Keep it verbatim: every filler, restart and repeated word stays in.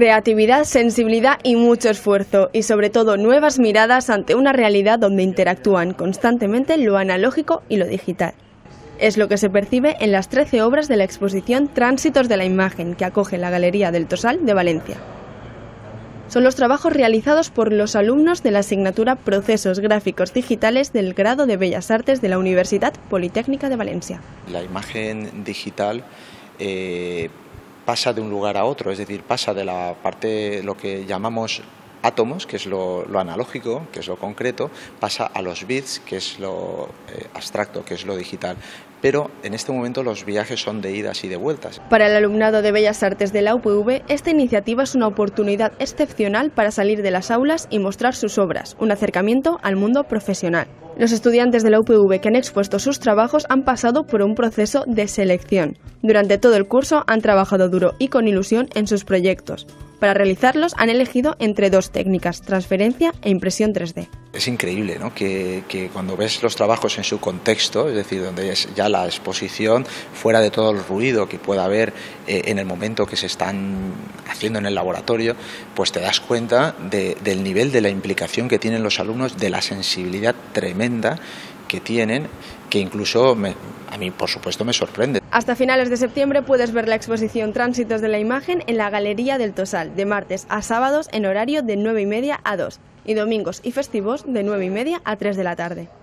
creatividad, sensibilidad y mucho esfuerzo, y sobre todo nuevas miradas ante una realidad donde interactúan constantemente lo analógico y lo digital. Es lo que se percibe en las trece obras de la exposición Tránsitos de la imagen, que acoge la Galería del Tossal de Valencia. Son los trabajos realizados por los alumnos de la asignatura Procesos Gráficos Digitales del grado de Bellas Artes de la Universitat Politècnica de València. La imagen digital eh, pasa de un lugar a otro, es decir, pasa de la parte, lo que llamamos átomos, que es lo, lo analógico, que es lo concreto, pasa a los bits, que es lo eh, abstracto, que es lo digital. Pero en este momento los viajes son de idas y de vueltas. Para el alumnado de Bellas Artes de la U P V, esta iniciativa es una oportunidad excepcional para salir de las aulas y mostrar sus obras, un acercamiento al mundo profesional. Los estudiantes de la U P V que han expuesto sus trabajos han pasado por un proceso de selección. Durante todo el curso han trabajado duro y con ilusión en sus proyectos. Para realizarlos han elegido entre dos técnicas, transferencia e impresión tres D. Es increíble, ¿no? que, que cuando ves los trabajos en su contexto, es decir, donde es ya la exposición, fuera de todo el ruido que pueda haber eh, en el momento que se están haciendo en el laboratorio, pues te das cuenta de, del nivel de la implicación que tienen los alumnos, de la sensibilidad tremenda que tienen, que incluso me, a mí, por supuesto, me sorprende. Hasta finales de septiembre puedes ver la exposición Tránsitos de la imagen en la Galería del Tossal, de martes a sábados en horario de nueve y media a dos. Y domingos y festivos de nueve y media a tres de la tarde.